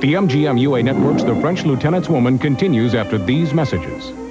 The MGM/UA Network's The French Lieutenant's Woman continues after these messages.